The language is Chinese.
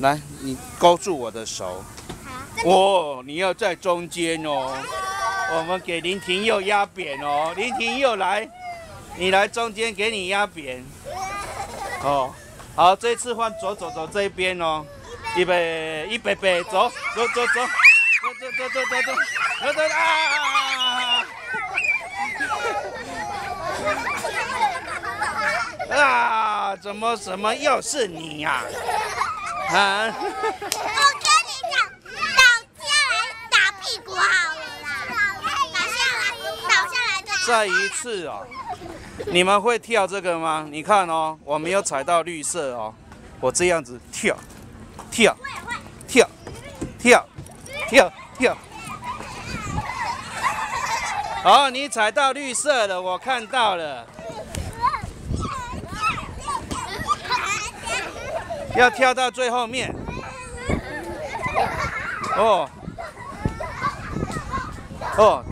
来，你勾住我的手。哦，你要在中间哦。我们给林廷佑压扁哦，林廷佑来，你来中间，给你压扁。哦，好，这次换左走走这边哦。预备，预备备，走走走走，走走走啊！ 啊！怎么又是你呀？啊！我跟你讲，倒下来打屁股好了啦！倒下来的。再一次哦，你们会跳这个吗？你看哦，我没有踩到绿色哦，我这样子跳。哦，你踩到绿色了，我看到了。 要跳到最后面哦哦，